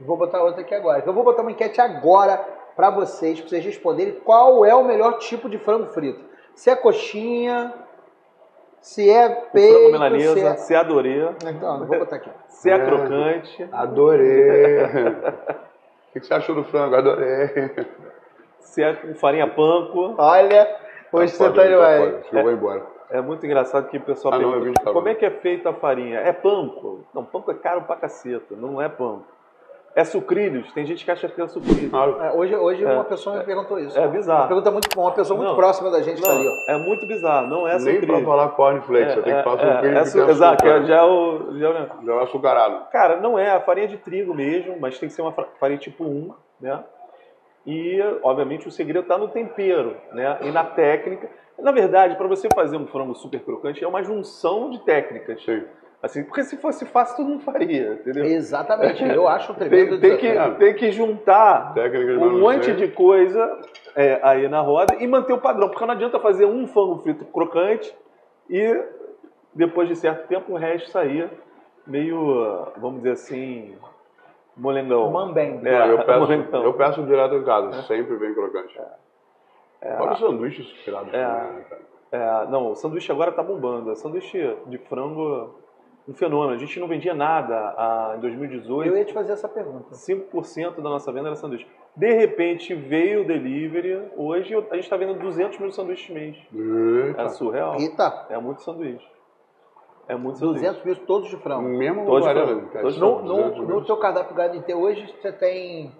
Vou botar outra aqui agora. Eu vou botar uma enquete agora para vocês responderem qual é o melhor tipo de frango frito. Se é coxinha, se é peito, frango milanesa, se é adorei. Então, vou botar aqui. Se é crocante. Adorei. O que você achou do frango? Adorei. Se é com farinha panko. Olha, hoje você tá demais. Eu vou embora. É muito engraçado que o pessoal pergunta, como é que é feita a farinha? É panko? Não, panko é caro pra caceta, não é panko. É sucrilhos, tem gente que acha que é sucrilhos. Hoje uma pessoa me perguntou isso. É bizarro. Uma pergunta muito boa, uma pessoa muito próxima da gente está ali. Ó. É muito bizarro, não é sucrilhos. Nem pra falar cornflakes, você tem que falar sucrilhos. Exato, já é o açucarado. Cara, não é, a farinha de trigo mesmo, mas tem que ser uma farinha tipo 1, né? E, obviamente, o segredo está no tempero, né? E na técnica. Na verdade, para você fazer um frango super crocante, é uma junção de técnicas. Sim. Assim, porque se fosse fácil, todo mundo faria, entendeu? Exatamente, eu acho um tremendo desafio. Tem que juntar um monte de coisa aí na roda e manter o padrão, porque não adianta fazer um frango frito crocante e depois de certo tempo o resto sair meio, vamos dizer assim, molengão. Mambembe. Eu peço direto em casa, sempre bem crocante. Olha o sanduíche inspirado. Não, o sanduíche agora tá bombando. O sanduíche de frango... Um fenômeno. A gente não vendia nada em 2018. Eu ia te fazer essa pergunta. 5% da nossa venda era sanduíche. De repente veio o delivery. Hoje a gente está vendendo 200 mil sanduíches por mês. Eita. É surreal. Eita. É muito sanduíche. É muito sanduíche. 200 mil todos de frango. Mesmo todos de frango. No teu cardápio HNT hoje você tem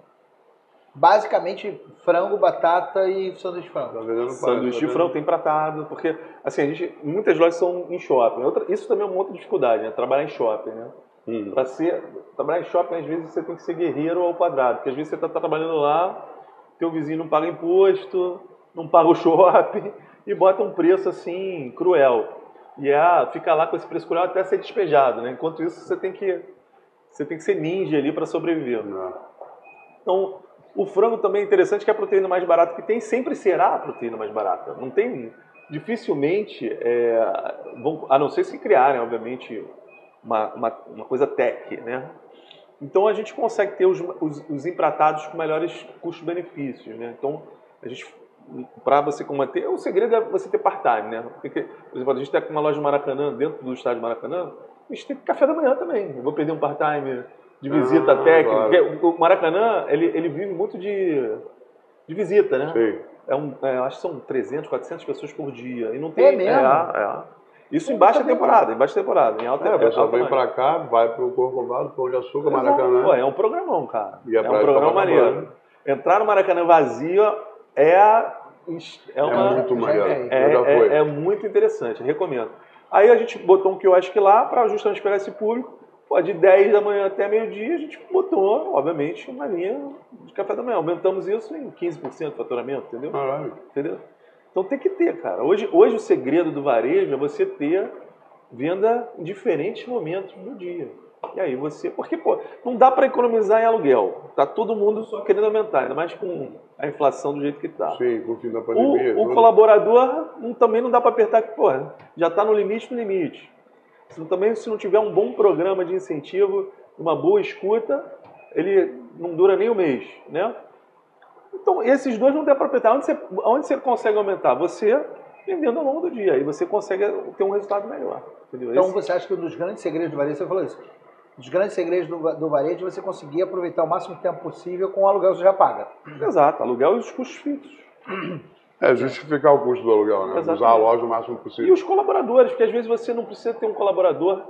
basicamente frango, batata e sanduíche de frango. Sanduíche de frango tem empratado, porque assim, muitas lojas são em shopping. Isso também é uma outra dificuldade, né? Trabalhar em shopping, né? Para trabalhar em shopping, às vezes você tem que ser guerreiro ao quadrado, porque às vezes você está trabalhando lá, teu vizinho não paga imposto, não paga o shopping e bota um preço assim cruel. E fica lá com esse preço cruel até ser despejado, né? Enquanto isso você tem que ser ninja ali para sobreviver. Então o frango também é interessante, que é a proteína mais barata que tem, sempre será a proteína mais barata. Não tem, dificilmente, a não ser se criarem, obviamente, uma coisa tech, né? Então a gente consegue ter os empratados com melhores custos-benefícios, né? Então, para você combater, o segredo é você ter part-time, né? Porque, por exemplo, a gente está com uma loja de Maracanã, dentro do estádio de Maracanã, a gente tem café da manhã também. Eu vou perder um part-time... de visita técnica. Claro. O Maracanã, ele vive muito de visita, né? Sim. Acho que são 300, 400 pessoas por dia. E não tem, é mesmo? Isso em baixa temporada, Em alta temporada. A pessoa vem pra cá, vai pro Corcovado, Pão de Açúcar, Maracanã. Pô, é um programão, cara. É um programa maneiro. Entrar no Maracanã vazio é muito maneiro. É muito interessante, recomendo. Aí a gente botou um QASC lá pra justamente pegar esse público. Pô, de 10 da manhã até meio-dia, a gente botou, obviamente, uma linha de café da manhã. Aumentamos isso em 15% do faturamento, entendeu? Caralho. Entendeu? Então tem que ter, cara. Hoje o segredo do varejo é você ter venda em diferentes momentos do dia. E aí você... Porque, pô, não dá para economizar em aluguel. Tá todo mundo só querendo aumentar, ainda mais com a inflação do jeito que tá. Sim, com o fim da pandemia. O colaborador também não dá para apertar, pô, já tá no limite do limite. Também, se não tiver um bom programa de incentivo, uma boa escuta, ele não dura nem um mês, né? Então, esses dois não dá para apertar. Onde você consegue aumentar? Você vendendo ao longo do dia. Aí você consegue ter um resultado melhor. Entendeu? Então, você acha que um dos grandes segredos do varejo, você falou isso, um dos grandes segredos do varejo é você conseguir aproveitar o máximo tempo possível com o aluguel que você já paga. Exato. Aluguel e os custos fixos. É justificar o custo do aluguel, né? Exatamente. Usar a loja o máximo possível. E os colaboradores, porque às vezes você não precisa ter um colaborador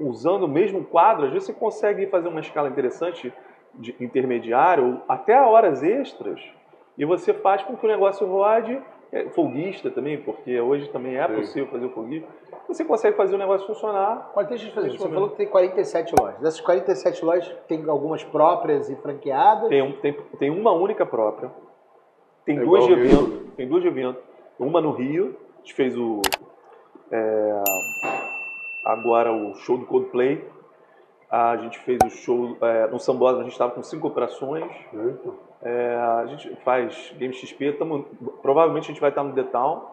usando o mesmo quadro. Às vezes você consegue fazer uma escala interessante de intermediário, até horas extras, e você faz com que o negócio rode, folguista também, porque hoje também é possível fazer o folguista. Você consegue fazer o negócio funcionar. Mas deixa eu fazer isso. Você falou que tem 47 lojas. Dessas 47 lojas, tem algumas próprias e franqueadas? Tem uma única própria. Tem duas de evento. Uma no Rio, a gente fez agora o show do Coldplay. A gente fez o show no Sambódromo, a gente estava com 5 operações. A gente faz game XP, provavelmente a gente vai estar no The Town,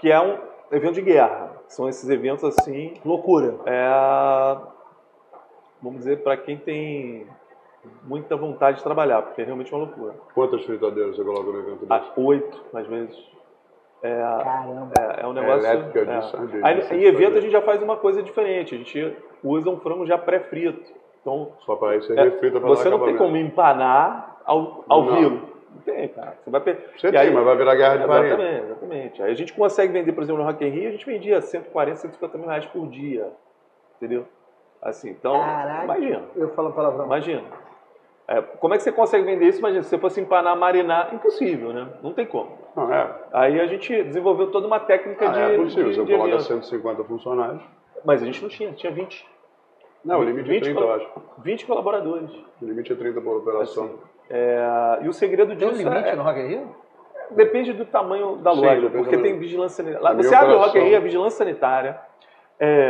que é um evento de guerra. São esses eventos assim... Loucura. vamos dizer, para quem tem muita vontade de trabalhar, porque é realmente uma loucura. Quantas fritadeiras você coloca no evento desse? 8, às vezes. Caramba! É um negócio... É elétrica de sangue. Em evento a gente já faz uma coisa diferente, a gente usa um frango já pré-frito. Então, só para isso é refrita para você não tem como empanar ao vivo. Não tem, cara. Você vai perder. Você tem, aí, mas vai virar guerra de farinha. Exatamente. Aí a gente consegue vender, por exemplo, no Rock in Rio, a gente vendia 140, 150 mil reais por dia. Entendeu? Assim, então, caraca, imagina. Eu falo palavrão. Imagina. Como é que você consegue vender isso? Imagina, se você fosse empanar, marinar, impossível, né? Não tem como. Não é. Aí a gente desenvolveu toda uma técnica de... É possível, você coloca 150 funcionários. Mas a gente não tinha 20. Não, o limite é 30, eu acho. 20 colaboradores. O limite é 30 por operação. Assim, e o segredo disso tem um limite no Hockey Rio? Depende do tamanho da loja, porque tem vigilância sanitária. Você abre o Hockey Rio, a vigilância sanitária,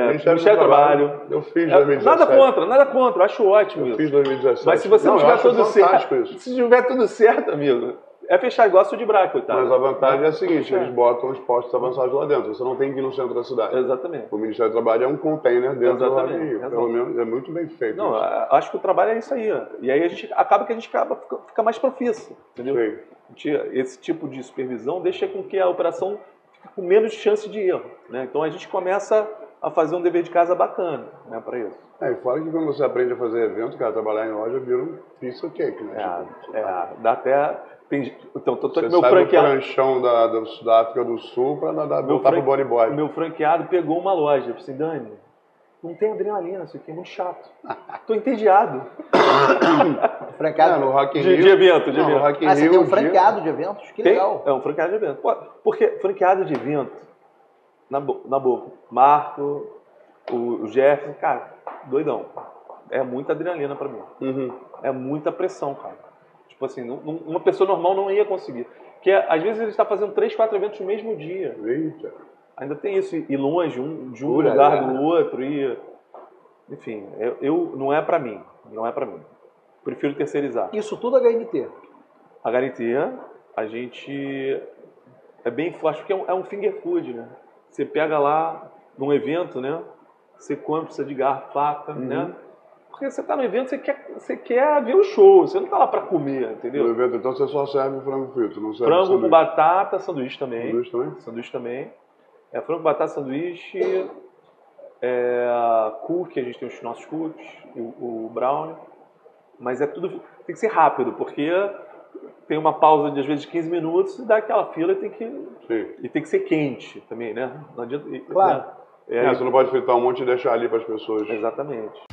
Ministério do Trabalho. Eu fiz em 2017. Nada contra, acho ótimo isso. Eu fiz em 2017. Mas se você não tiver tudo certo, se tiver tudo certo, amigo, é fechar negócio de braco, tá? Mas a vantagem é a seguinte, eles botam os postos avançados lá dentro, você não tem que ir no centro da cidade. Exatamente. O Ministério do Trabalho é um container dentro do Rock in Rio, pelo menos é muito bem feito. Não, isso. Acho que o trabalho é isso aí, né? E aí a gente fica mais profissa, entendeu? Sim. Esse tipo de supervisão deixa com que a operação fique com menos chance de erro, né? Então a gente começa a fazer um dever de casa bacana, né, para isso. E fora que quando você aprende a fazer evento, cara, trabalhar em loja vira um piece of cake, né? Dá até... Então, tô aqui, meu franqueado. Você sai do pranchão da África do Sul para voltar pro bodyboard. Meu franqueado pegou uma loja. Eu falei assim, Dani, não tem adrenalina, isso aqui é muito chato. Tô entediado. Franqueado no Rock in Rio. De evento, de evento. Rock in Rio, você tem um franqueado de eventos? Que legal. É um franqueado de evento. Porque franqueado de evento, na boca, Marco, o Jefferson, cara, doidão. É muita adrenalina para mim. Uhum. É muita pressão, cara. Tipo assim, uma pessoa normal não ia conseguir. Porque às vezes ele está fazendo 3, 4 eventos no mesmo dia. Eita. Ainda tem isso, ir longe de um lugar do outro. Enfim, não é pra mim. Não é pra mim. Prefiro terceirizar. Isso tudo a HNT? A HNT, a gente é bem forte, porque é um finger food, né? Você pega lá num evento, né? Você come, precisa de garfo, faca, né? Porque você está no evento, você quer ver o show, você não está lá para comer, entendeu? No evento, então, você só serve frango frito, não serve frango sanduíche. Com batata, sanduíche também. Sanduíche também? Sanduíche também. Frango, batata, sanduíche, cookie, a gente tem os nossos cookies, o brownie. Mas é tudo, tem que ser rápido, porque tem uma pausa de, às vezes, 15 minutos e dá aquela fila e tem que... Sim. E tem que ser quente também, né? Não adianta... Claro. Você não pode fritar um monte e deixar ali para as pessoas. Exatamente.